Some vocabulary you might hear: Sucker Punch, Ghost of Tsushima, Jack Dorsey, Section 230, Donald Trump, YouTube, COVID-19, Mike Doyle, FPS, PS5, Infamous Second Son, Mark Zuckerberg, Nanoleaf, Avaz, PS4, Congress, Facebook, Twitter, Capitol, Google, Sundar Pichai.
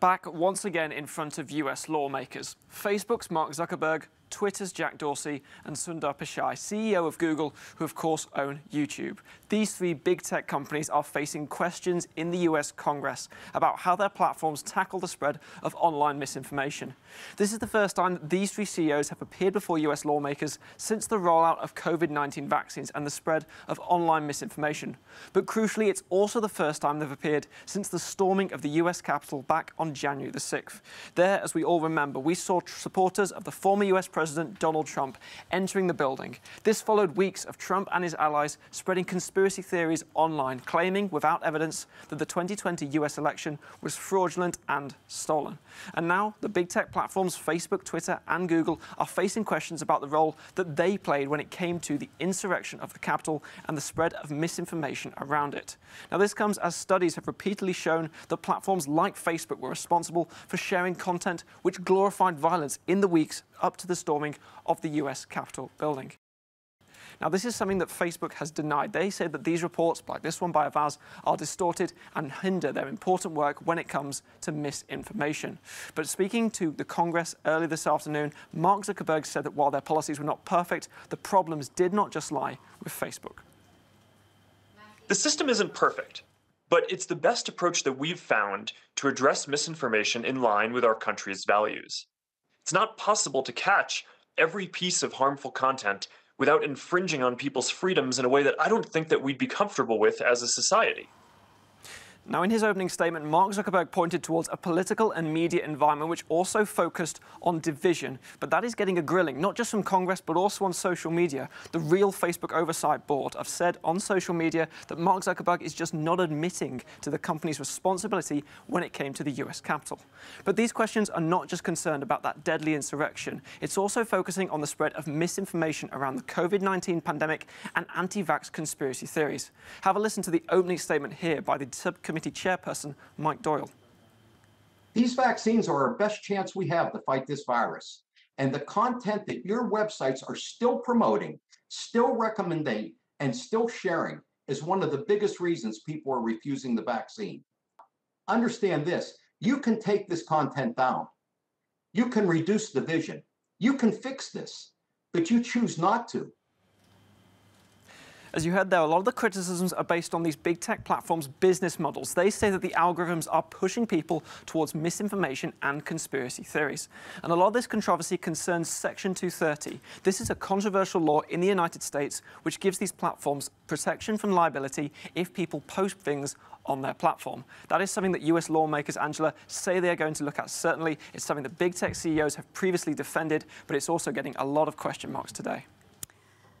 back once again in front of US lawmakers. Facebook's Mark Zuckerberg, Twitter's Jack Dorsey and Sundar Pichai, CEO of Google, who of course own YouTube. These three big tech companies are facing questions in the US Congress about how their platforms tackle the spread of online misinformation. This is the first time that these three CEOs have appeared before US lawmakers since the rollout of COVID-19 vaccines and the spread of online misinformation. But crucially, it's also the first time they've appeared since the storming of the US Capitol back on January the 6th. There, as we all remember, we saw supporters of the former US President Donald Trump entering the building. This followed weeks of Trump and his allies spreading conspiracy theories online, claiming, without evidence, that the 2020 US election was fraudulent and stolen. And now the big tech platforms Facebook, Twitter and Google are facing questions about the role that they played when it came to the insurrection of the Capitol and the spread of misinformation around it. Now this comes as studies have repeatedly shown that platforms like Facebook were responsible for sharing content which glorified violence in the weeks up to the storming of the US Capitol building. Now, this is something that Facebook has denied. They say that these reports, like this one by Avaz, are distorted and hinder their important work when it comes to misinformation. But speaking to the Congress early this afternoon, Mark Zuckerberg said that while their policies were not perfect, the problems did not just lie with Facebook. The system isn't perfect, but it's the best approach that we've found to address misinformation in line with our country's values. It's not possible to catch every piece of harmful content without infringing on people's freedoms in a way that I don't think that we'd be comfortable with as a society. Now, in his opening statement, Mark Zuckerberg pointed towards a political and media environment which also focused on division. But that is getting a grilling, not just from Congress, but also on social media. The real Facebook Oversight Board have said on social media that Mark Zuckerberg is just not admitting to the company's responsibility when it came to the US Capitol. But these questions are not just concerned about that deadly insurrection. It's also focusing on the spread of misinformation around the COVID-19 pandemic and anti-vax conspiracy theories. Have a listen to the opening statement here by the subcommittee chairperson Mike Doyle. These vaccines are our best chance we have to fight this virus. And the content that your websites are still promoting, still recommending, and still sharing is one of the biggest reasons people are refusing the vaccine. Understand this, you can take this content down. You can reduce division. You can fix this, but you choose not to. As you heard there, a lot of the criticisms are based on these big tech platforms' business models. They say that the algorithms are pushing people towards misinformation and conspiracy theories. And a lot of this controversy concerns Section 230. This is a controversial law in the United States which gives these platforms protection from liability if people post things on their platform. That is something that US lawmakers, Angela, say they are going to look at. Certainly, it's something that big tech CEOs have previously defended, but it's also getting a lot of question marks today.